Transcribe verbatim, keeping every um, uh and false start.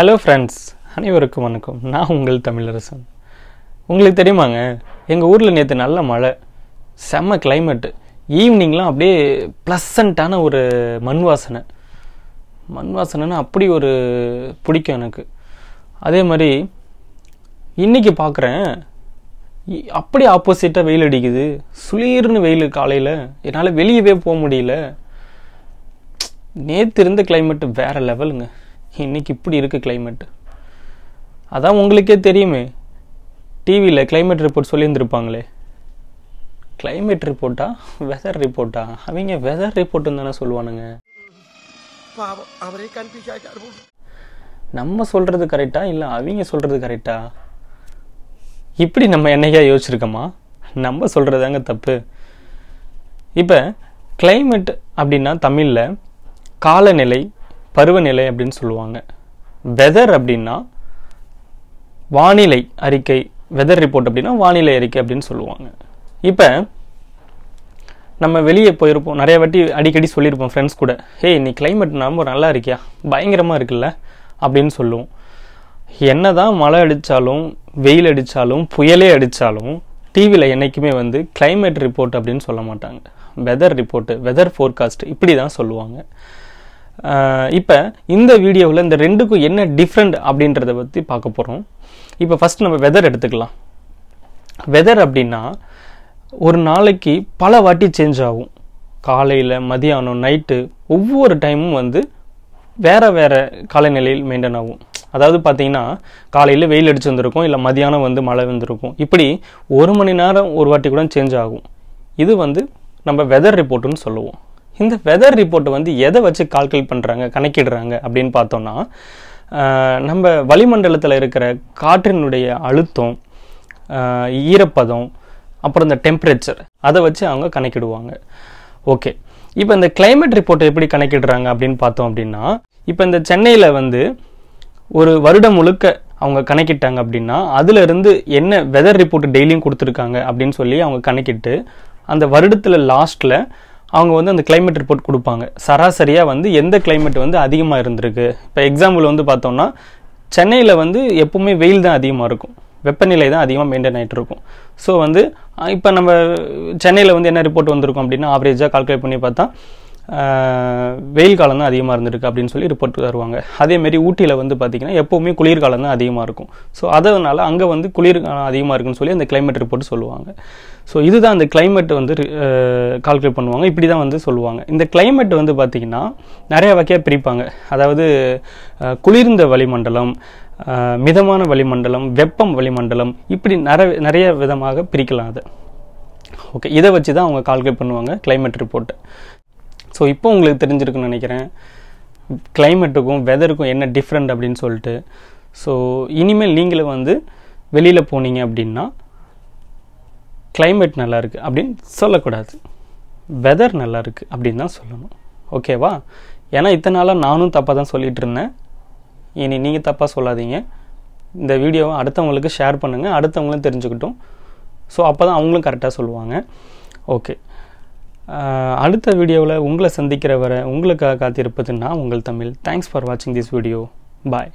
Hello friends, அனைவருக்கும் வணக்கம். நான் உங்கள் தமிழரசன். உங்களுக்கு தெரியுமாங்க, எங்கள் ஊரில் நேற்று நல்ல மழை, செம்ம கிளைமேட்டு. ஈவினிங்லாம் அப்படியே ப்ளசண்ட்டான ஒரு மண் வாசனை. மண் வாசனைன்னா அப்படி ஒரு பிடிக்கும் எனக்கு. அதே மாதிரி இன்றைக்கி பார்க்குறேன், அப்படியே ஆப்போசிட்டாக வெயில் அடிக்குது. சுளீர்னு வெயில், காலையில் என்னால் வெளியவே போக முடியல. நேற்று இருந்த கிளைமேட்டு வேறு லெவலுங்க, இன்றைக்கி இப்படி இருக்குது கிளைமேட்டு. அதான் உங்களுக்கே தெரியுமே, டிவியில் கிளைமேட் ரிப்போர்ட் சொல்லியிருந்துருப்பாங்களே. கிளைமேட் ரிப்போர்ட்டா வெதர் ரிப்போர்ட்டா? அவங்க வெதர் ரிப்போர்ட்டுன்னு தானே சொல்லுவானுங்க. நம்ம சொல்கிறது கரெக்டா இல்லை அவங்க சொல்கிறது கரெக்டா? இப்படி நம்ம என்னையா யோசிச்சிருக்கோமா? நம்ம சொல்கிறதாங்க தப்பு. இப்போ கிளைமேட் அப்படின்னா தமிழில் காலநிலை, பருவநிலை அப்படின்னு சொல்லுவாங்க. வெதர் அப்படின்னா வானிலை அறிக்கை, வெதர் ரிப்போர்ட் அப்படின்னா வானிலை அறிக்கை அப்படின்னு சொல்லுவாங்க. இப்போ நம்ம வெளியே போயிருப்போம், நிறைய வாட்டி அடிக்கடி சொல்லியிருப்போம் ஃப்ரெண்ட்ஸ் கூட, ஹே நீ கிளைமேட் நம்ம நல்லா இருக்கியா, பயங்கரமாக இருக்குல்ல அப்படின்னு சொல்லுவோம். என்ன தான் மழை அடித்தாலும் வெயில் அடித்தாலும் புயலே அடித்தாலும் டிவியில் என்றைக்குமே வந்து கிளைமேட் ரிப்போர்ட் அப்படின்னு சொல்ல மாட்டாங்க. வெதர் ரிப்போர்ட்டு, வெதர் ஃபோர்காஸ்ட் இப்படி தான் சொல்லுவாங்க. இப்போ இந்த வீடியோவில் இந்த ரெண்டுக்கும் என்ன டிஃப்ரெண்ட் அப்படின்றத பற்றி பார்க்க போகிறோம். இப்போ ஃபஸ்ட் நம்ம வெதர் எடுத்துக்கலாம். வெதர் அப்படின்னா ஒரு நாளைக்கு பல வாட்டி சேஞ்ச் ஆகும். காலையில், மதியானம், நைட்டு, ஒவ்வொரு டைமும் வந்து வேறு வேறு காலநிலையில் மெயின்டைன் ஆகும். அதாவது பார்த்திங்கன்னா காலையில் வெயில் அடிச்சு வந்திருக்கும், இல்லை மதியானம் வந்து மழை வந்திருக்கும். இப்படி ஒரு மணி நேரம் ஒரு வாட்டி கூட சேஞ்ச் ஆகும். இது வந்து நம்ம வெதர் ரிப்போர்ட்டுன்னு சொல்லுவோம். இந்த வெதர் ரிப்போர்ட்டை வந்து எதை வச்சு கால்குலேட் பண்ணுறாங்க, கணக்கிடுறாங்க அப்படின்னு பார்த்தோம்னா, நம்ம வளிமண்டலத்தில் இருக்கிற காற்றினுடைய அழுத்தம், ஈரப்பதம், அப்புறம் இந்த டெம்பரேச்சர், அதை வச்சு அவங்க கணக்கிடுவாங்க. ஓகே, இப்போ இந்த கிளைமேட் ரிப்போர்ட்டை எப்படி கணக்கிடுறாங்க அப்படின்னு பார்த்தோம் அப்படின்னா, இப்போ இந்த சென்னையில் வந்து ஒரு வருடம் முழுக்க அவங்க கணக்கிட்டாங்க அப்படின்னா, அதிலிருந்து என்ன வெதர் ரிப்போர்ட் டெய்லியும் கொடுத்துருக்காங்க அப்படின்னு சொல்லி அவங்க கணக்கிட்டு, அந்த வருடத்தில் லாஸ்ட்டில் அவங்க வந்து அந்த கிளைமேட் ரிப்போர்ட் கொடுப்பாங்க. சராசரியாக வந்து எந்த கிளைமேட் வந்து அதிகமாக இருந்திருக்கு. இப்போ எக்ஸாம்பிள் வந்து பார்த்தோம்னா, சென்னையில் வந்து எப்போவுமே வெயில் தான் அதிகமாக இருக்கும், வெப்பநிலை தான் அதிகமாக மெயின்டைன் ஆகிட்டு இருக்கும். ஸோ வந்து இப்போ நம்ம சென்னையில் வந்து என்ன ரிப்போர்ட் வந்திருக்கும் அப்படின்னா, ஆவரேஜாக கால்குலேட் பண்ணி பார்த்தா வெயில் காலம் தான் அதிகமாக இருந்திருக்கு அப்படின்னு சொல்லி ரிப்போர்ட் தருவாங்க. அதேமாரி ஊட்டியில் வந்து பார்த்திங்கன்னா எப்போவுமே குளிர்காலம் தான் அதிகமாக இருக்கும். ஸோ அதனால் அங்கே வந்து குளிர்காலம் அதிகமாக இருக்குன்னு சொல்லி அந்த கிளைமேட் ரிப்போர்ட் சொல்லுவாங்க. ஸோ இதுதான் அந்த கிளைமேட் வந்து கால்குலேட் பண்ணுவாங்க, இப்படி தான் வந்து சொல்லுவாங்க. இந்த கிளைமேட் வந்து பார்த்திங்கன்னா நிறையா வகையாக பிரிப்பாங்க. அதாவது குளிர்ந்த வளிமண்டலம், மிதமான வளிமண்டலம், வெப்பம் வளிமண்டலம், இப்படி நிறைய நிறைய விதமாக பிரிக்கலாம் அது. ஓகே, இதை வச்சு தான் அவங்க கால்குலேட் பண்ணுவாங்க கிளைமேட் ரிப்போர்ட்டை. ஸோ இப்போ உங்களுக்கு தெரிஞ்சிருக்குன்னு நினைக்கிறேன் கிளைமேட்டுக்கும் வெதருக்கும் என்ன டிஃப்ரெண்ட் அப்படின்னு சொல்லிட்டு. ஸோ இனிமேல் நீங்களும் வந்து வெளியில் போனீங்க அப்படின்னா கிளைமேட் நல்லாயிருக்கு அப்படின்னு சொல்லக்கூடாது, வெதர் நல்லாயிருக்கு அப்படின்னு தான் சொல்லணும். ஓகேவா? ஏன்னா இத்தனை நாளாக நானும் தப்பாக தான் சொல்லிகிட்டு இருந்தேன். இனி நீங்கள் தப்பாக சொல்லாதீங்க. இந்த வீடியோவை அடுத்தவங்களுக்கு ஷேர் பண்ணுங்கள், அடுத்தவங்களும் தெரிஞ்சுக்கிட்டோம். ஸோ அப்போ தான் அவங்களும் கரெக்டாக சொல்லுவாங்க. ஓகே, அடுத்த வீடியோவில் உங்களை சந்திக்கிற வரை உங்களுக்காக காத்திருப்பது நான் உங்கள் தமிழ். தேங்க்ஸ் ஃபார் வாட்சிங் திஸ் வீடியோ. பாய்.